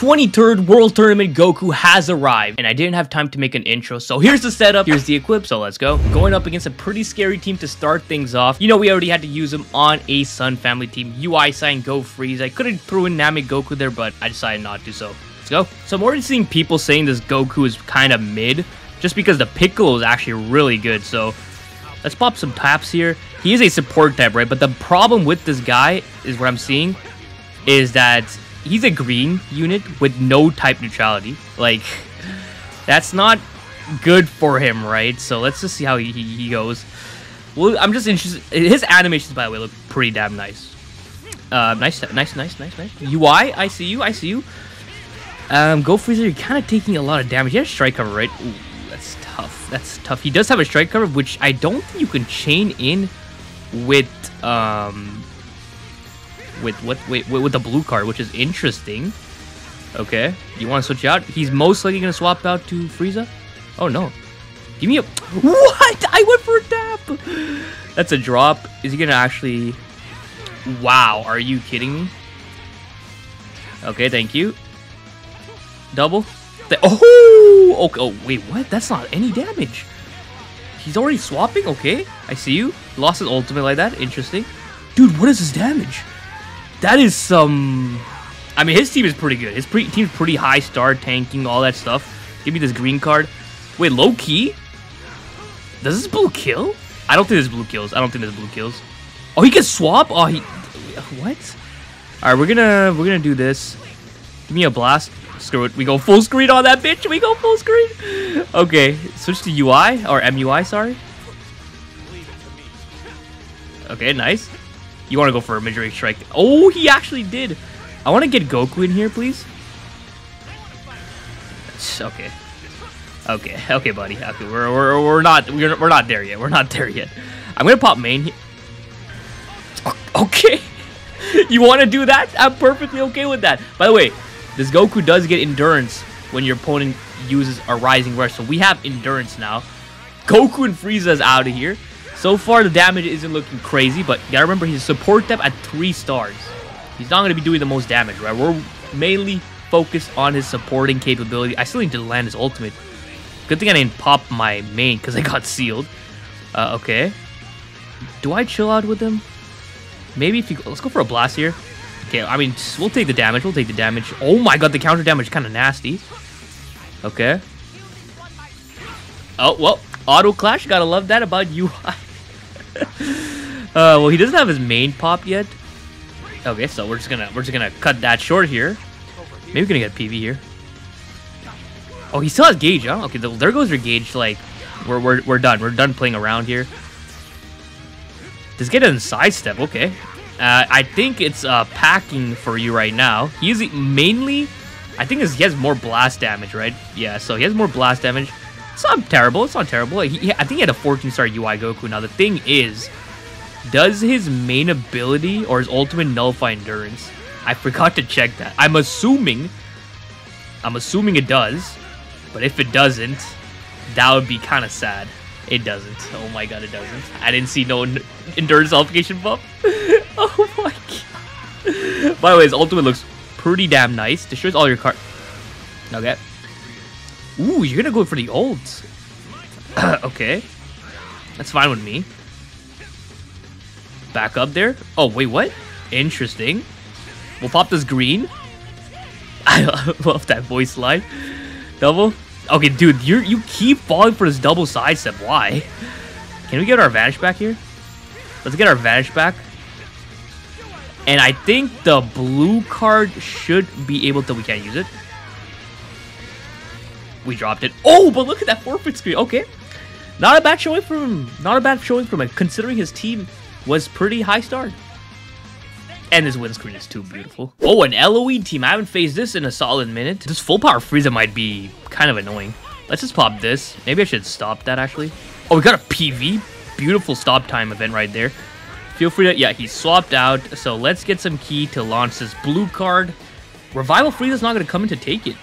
23rd World Tournament Goku has arrived, and I didn't have time to make an intro, so here's the setup, here's the equip, so let's go. Going up against a pretty scary team to start things off. You know, we already had to use him on a Sun Family team. UI Sign Go Frieza. I could have threw in Namek Goku there, but I decided not to, so let's go. So I'm already seeing people saying this Goku is kind of mid, just because the Piccolo is actually really good, so let's pop some taps here. He is a support type, right? But the problem with this guy is what I'm seeing is that he's a green unit with no type neutrality. Like, that's not good for him, right? So let's just see how he goes. Well, I'm just interested. His animations, by the way, look pretty damn nice. Nice. UI, I see you, I see you. Go Frieza, you're kind of taking a lot of damage. He has strike cover, right? Ooh, that's tough. That's tough. He does have a strike cover, which I don't think you can chain in with with the blue card, which is interesting. Okay, you want to switch out? He's most likely gonna swap out to Frieza. Oh no, give me a what? I went for a tap. That's a drop. Is he gonna actually? Wow, are you kidding me? Okay, thank you. Double. Oh, okay. Oh wait, what? That's not any damage. He's already swapping. Okay, I see you. Lost his ultimate like that. Interesting, dude. What is his damage? That is some... I mean, his team is pretty good. His team's pretty high star, tanking, all that stuff. Give me this green card. Wait, low-key? Does this blue kill? I don't think this blue kills. Oh, he can swap? Oh, he... What? Alright, we're gonna do this. Give me a blast. Screw it. We go full screen on that bitch. We go full screen. Okay, switch to UI. Or MUI, sorry. Okay, nice. You want to go for a mid-range strike. Oh, he actually did. I want to get Goku in here, please. Okay. Okay, buddy. Okay, we're not there yet. I'm going to pop main here. Okay. You want to do that? I'm perfectly okay with that. By the way, this Goku does get endurance when your opponent uses a Rising Rush. So we have endurance now. Goku and Frieza is out of here. So far, the damage isn't looking crazy, but you gotta remember he's a support type at 3 stars. He's not gonna be doing the most damage, right? We're mainly focused on his supporting capability. I still need to land his ultimate. Good thing I didn't pop my main because I got sealed. Okay. Do I chill out with him? Maybe if you... Let's go for a blast here. Okay, I mean, we'll take the damage. Oh my god, the counter damage is kind of nasty. Okay. Oh, well, auto clash. Gotta love that about UI. Well, he doesn't have his main pop yet. Okay, so we're just gonna cut that short here. Maybe we're gonna get PV here. Oh, he still has gauge, huh? Okay, there goes your gauge. Like, we're done. We're done playing around here. This guy doesn't sidestep. Okay, I think it's packing for you right now. He's mainly, I think he has more blast damage, right? Yeah, so he has more blast damage. It's not terrible. I think he had a 14-star UI Goku. Now, the thing is, does his main ability or his ultimate nullify endurance? I forgot to check that. I'm assuming it does. But if it doesn't, that would be kind of sad. It doesn't. Oh, my God, it doesn't. I didn't see no endurance nullification buff. Oh, my God. By the way, his ultimate looks pretty damn nice. Destroys all your cards. Okay. Ooh, you're gonna go for the ults. Okay. That's fine with me. Back up there. Oh, wait, what? Interesting. We'll pop this green. I love that voice line. Double. Okay, dude, you keep falling for this double sidestep. Why? Can we get our vanish back here? Let's get our vanish back. And I think the blue card should be able to... We can't use it. We dropped it. Oh, but look at that forfeit screen. Okay. Not a bad showing from him. Considering his team was pretty high starred. And his win screen is too beautiful. Oh, an LOE team. I haven't faced this in a solid minute. This full power Frieza might be kind of annoying. Let's just pop this. Maybe I should stop that actually. Oh, we got a PV. Beautiful stop time event right there. Feel free to... Yeah, he swapped out. So let's get some key to launch this blue card. Revival Frieza's not going to come in to take it.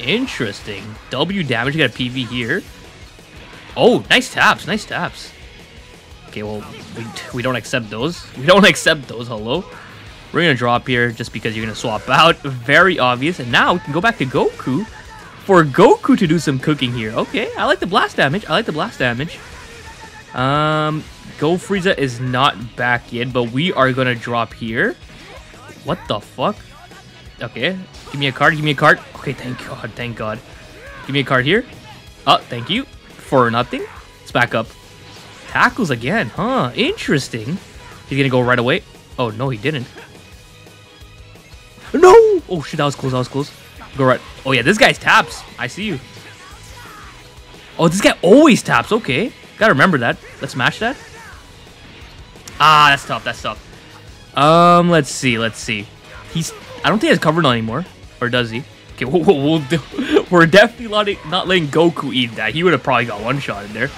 Interesting. W damage. You got a PV here. Oh, nice taps. Okay, well, we don't accept those. Hello. We're going to drop here just because you're going to swap out. Very obvious. And now we can go back to Goku for Goku to do some cooking here. Okay, I like the blast damage. I like the blast damage. Go Frieza is not back yet, but we are going to drop here. What the fuck? Okay, give me a card. Give me a card. Okay, thank God. Thank God. Give me a card here. Oh, thank you for nothing. Let's back up. Tackles again, huh? Interesting. He's gonna go right away. Oh, no, he didn't. No! Oh, shit, that was close, that was close. Go right. Oh, yeah, this guy's taps. I see you. Oh, this guy always taps. Okay. Gotta remember that. Let's match that. Ah, that's tough, that's tough. Let's see, let's see. He's... I don't think he's covered on anymore. Or does he? Okay, we're definitely not letting Goku eat that. He would have probably got one shot in there.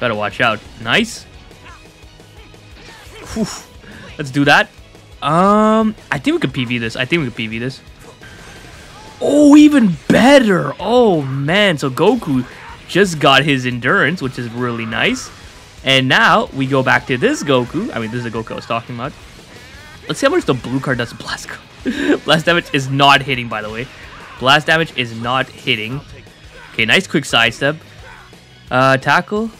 Gotta watch out. Nice. Whew. Let's do that. I think we could PV this. I think we could PV this. Oh, even better. Oh, man. So Goku just got his endurance, which is really nice. And now we go back to this Goku. I mean, this is the Goku I was talking about. Let's see how much the blue card does. Blast damage is not hitting, by the way. Blast damage is not hitting. Okay, nice quick sidestep. Tackle.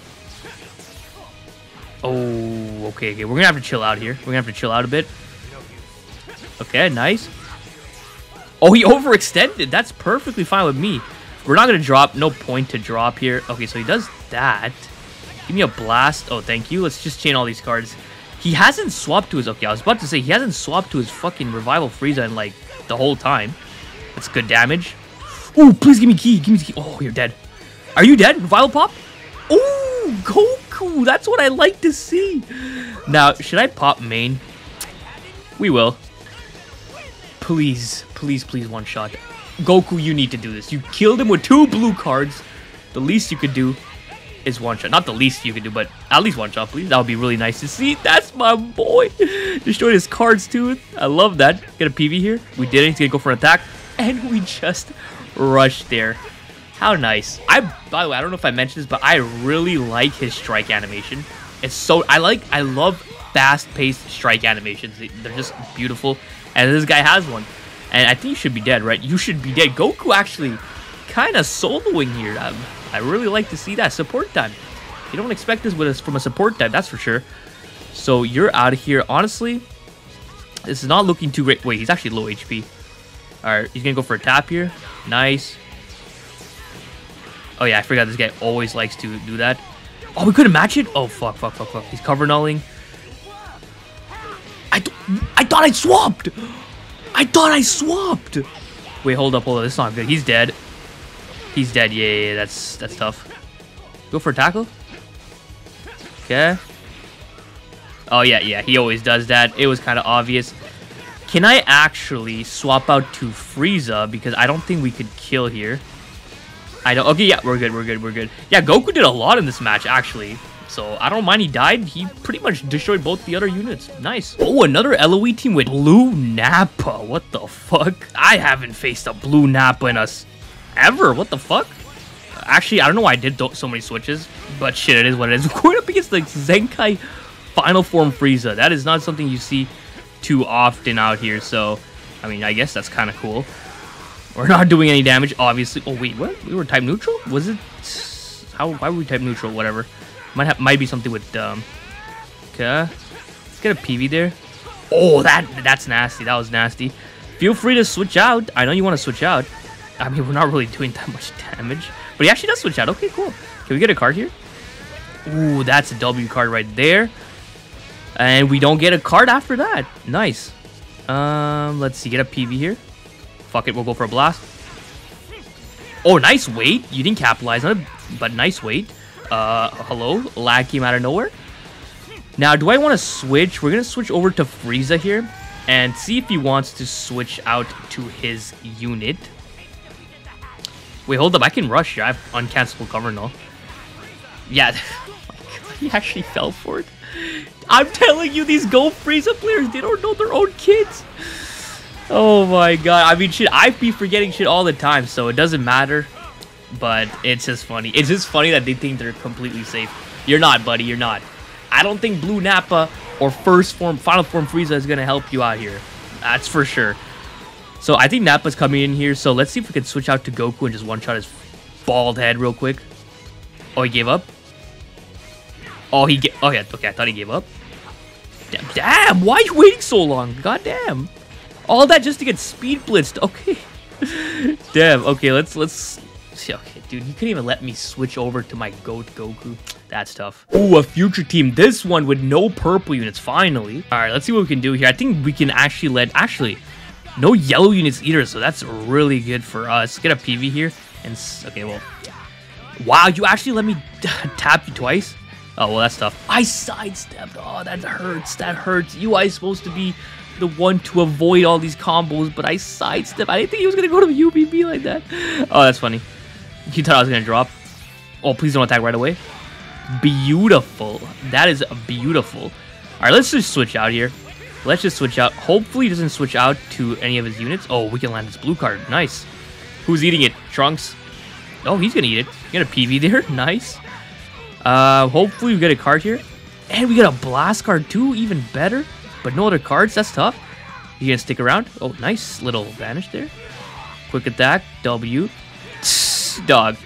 Oh, okay, okay. We're gonna have to chill out here. We're gonna have to chill out a bit. Okay, nice. Oh, he overextended. That's perfectly fine with me. We're not gonna drop. No point to drop here. Okay, so he does that. Give me a blast. Oh, thank you. Let's just chain all these cards. He hasn't swapped to his... Okay, I was about to say, he hasn't swapped to his fucking Revival Frieza in, like, the whole time. That's good damage. Oh, please give me key. Give me key. Oh, you're dead. Are you dead? Revival pop? Oh, Goku. That's what I like to see. Now, should I pop main? We will. Please, please, please one shot. Goku, you need to do this. You killed him with two blue cards. The least you could do is one shot. Not the least you can do, but at least one shot, please. That would be really nice to see. That's my boy. Destroyed his cards, too. I love that. Get a PV here. We did it. He's going to go for an attack. And we just rushed there. How nice. By the way, I don't know if I mentioned this, but I really like his strike animation. It's so... I love fast-paced strike animations. They're just beautiful. And this guy has one. And I think you should be dead, right? You should be dead. Goku actually kind of soloing here. I really like to see that support time. You don't expect this with us from a support time, that's for sure. So you're out of here. Honestly, this is not looking too great. Wait, he's actually low HP. All right, he's gonna go for a tap here. Nice. Oh yeah, I forgot this guy always likes to do that. Oh, we couldn't match it. Oh fuck, fuck, fuck, fuck. He's cover nulling. I thought I swapped. I thought I swapped. Wait, hold up. This is not good. He's dead. He's dead. Yeah, that's tough. Go for a tackle. Okay. Oh, yeah. He always does that. It was kind of obvious. Can I actually swap out to Frieza? Because I don't think we could kill here. I don't... Okay, yeah, we're good. Yeah, Goku did a lot in this match, actually. So, I don't mind he died. He pretty much destroyed both the other units. Nice. Oh, another LOE team with Blue Nappa. What the fuck? I haven't faced a Blue Nappa in us ever. What the fuck? Actually, I don't know why I did so many switches, but shit, it is what it is. We're going up against the Zenkai Final Form Frieza. That is not something you see too often out here, so I mean, I guess that's kind of cool. We're not doing any damage, obviously. Oh wait, what? We were type neutral? Was it? How? Why were we type neutral? Whatever. Might be something with. Okay, let's get a PV there. Oh, that's nasty. That was nasty. Feel free to switch out. I know you want to switch out. I mean, we're not really doing that much damage. But he actually does switch out. Okay, cool. Can we get a card here? Ooh, that's a W card right there. And we don't get a card after that. Nice. Let's see. Get a PV here. Fuck it. We'll go for a blast. Oh, nice weight. You didn't capitalize on it, but nice weight. Hello? Lag came out of nowhere. Now, do I want to switch? We're going to switch over to Frieza here and see if he wants to switch out to his unit. Wait, hold up. I can rush here. I have uncancelable cover now. Yeah. Oh my God, he actually fell for it. I'm telling you, these Go Frieza players, they don't know their own kids. Oh my God. I mean, shit, I be forgetting shit all the time, so it doesn't matter. But it's just funny. It's just funny that they think they're completely safe. You're not, buddy. You're not. I don't think Blue Nappa or Final Form Frieza is going to help you out here. That's for sure. So I think Nappa's coming in here. So let's see if we can switch out to Goku and just one-shot his bald head real quick. Oh, he gave up? Oh, he gave... Oh, yeah. Okay, I thought he gave up. Damn, why are you waiting so long? God damn. All that just to get speed blitzed. Okay. Damn. Okay, let's see. Okay, dude, you couldn't even let me switch over to my goat Goku. That's tough. Ooh, a future team. This one with no purple units, finally. All right, let's see what we can do here. I think we can actually let... Actually, no yellow units either, so that's really good for us. Get a PV here. And okay, well... Wow, you actually let me tap you twice? Oh, well, that's tough. I sidestepped. Oh, that hurts. That hurts. UI is supposed to be the one to avoid all these combos, but I sidestepped. I didn't think he was going to go to UBB like that. Oh, that's funny. You thought I was going to drop. Oh, please don't attack right away. Beautiful. That is beautiful. All right, let's just switch out here. Let's just switch out. Hopefully, he doesn't switch out to any of his units. Oh, we can land this blue card. Nice. Who's eating it? Trunks. Oh, he's going to eat it. Get a PV there. Nice. Hopefully we get a card here. And we get a blast card too, even better. But no other cards, that's tough. You gonna stick around? Oh, nice little vanish there. Quick attack, W. Dog,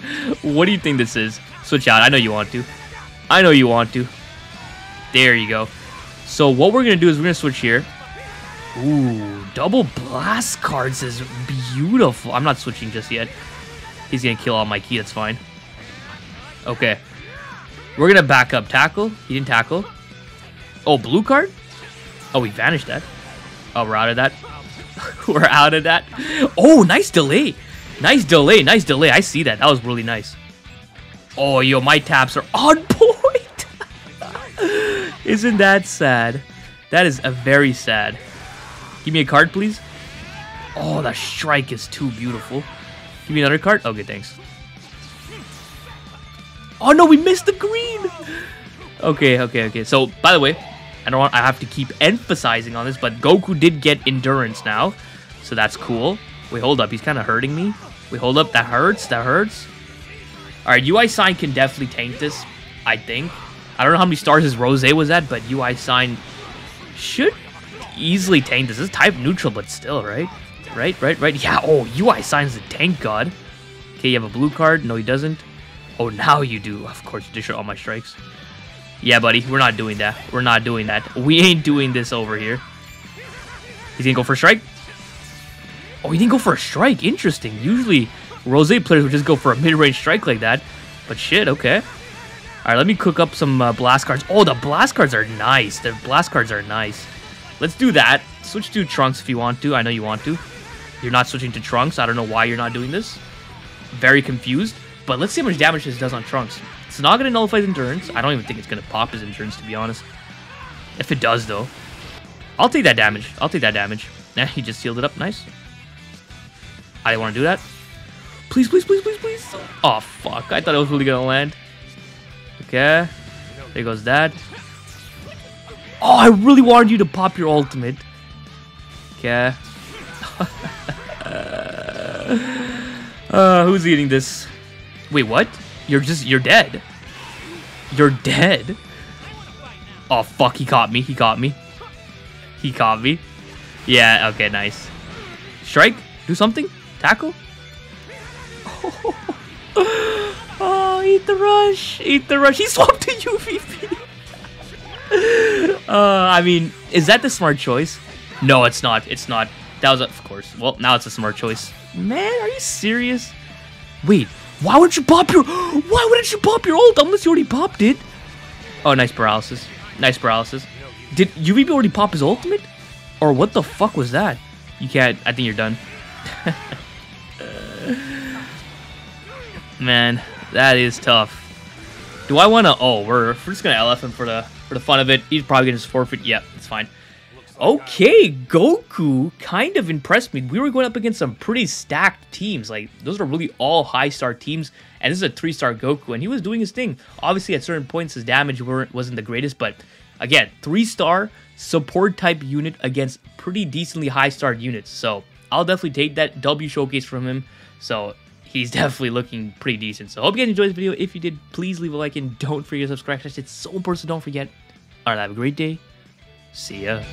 what do you think this is? Switch out, I know you want to. I know you want to. There you go. So what we're gonna do is we're gonna switch here. Ooh, double blast cards is beautiful. I'm not switching just yet. He's gonna kill all my key, that's fine. Okay. We're going to back up. Tackle. He didn't tackle. Oh, blue card? Oh, we vanished that. Oh, we're out of that. We're out of that. Oh, nice delay. Nice delay. Nice delay. I see that. That was really nice. Oh, yo, my taps are on point. Isn't that sad? That is a very sad. Give me a card, please. Oh, that strike is too beautiful. Give me another card. Okay, thanks. Oh no, we missed the green. Okay. So, by the way, I have to keep emphasizing on this, but Goku did get endurance now, so that's cool. Wait, hold up. He's kind of hurting me. Wait, hold up. That hurts. That hurts. All right, UI Sign can definitely tank this, I think. I don't know how many stars his Rosé was at, but UI Sign should easily tank this. This is type neutral, but still, right? Right. Yeah. Oh, UI Sign's the tank god. Okay, you have a blue card. No, he doesn't. Oh, now you do. Of course, you dish all my strikes. Yeah, buddy. We're not doing that. We're not doing that. We ain't doing this over here. He's going to go for a strike. Oh, he didn't go for a strike. Interesting. Usually, Rosé players would just go for a mid-range strike like that. But shit, okay. All right, let me cook up some blast cards. Oh, the blast cards are nice. The blast cards are nice. Let's do that. Switch to Trunks if you want to. I know you want to. You're not switching to Trunks. I don't know why you're not doing this. Very confused. But let's see how much damage this does on Trunks. It's not going to nullify his endurance. I don't even think it's going to pop his endurance, to be honest. If it does, though. I'll take that damage. I'll take that damage. Nah, he just sealed it up. Nice. I didn't want to do that. Please, please, please, please, please. Oh, fuck. I thought it was really going to land. Okay. There goes that. Oh, I really wanted you to pop your ultimate. Okay. Who's eating this? Wait, what? You're dead. You're dead. Oh, fuck, he caught me. Yeah, okay, nice. Strike? Do something? Tackle? Oh, eat the rush. Eat the rush. He swapped to UVP. I mean, is that the smart choice? No, it's not. It's not. That was, of course. Well, now it's a smart choice. Man, are you serious? Wait. Why wouldn't you pop your ult unless you already popped it? Oh, nice paralysis. Nice paralysis. Did UVP already pop his ultimate? Or what the fuck was that? You can't... I think you're done. Man, that is tough. Do I want to... Oh, we're just going to LF him for the fun of it. He's probably going to just forfeit. Yeah, it's fine. Okay, Goku kind of impressed me. We were going up against some pretty stacked teams. Like, those are really all high-star teams. And this is a 3-star Goku, and he was doing his thing. Obviously, at certain points, his damage wasn't the greatest. But, again, 3-star support-type unit against pretty decently high-star units. So, I'll definitely take that W showcase from him. So, he's definitely looking pretty decent. So, I hope you guys enjoyed this video. If you did, please leave a like, and don't forget to subscribe. It's so important, don't forget. All right, have a great day. See ya.